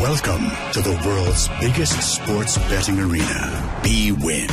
Welcome to the world's biggest sports betting arena, Bwin.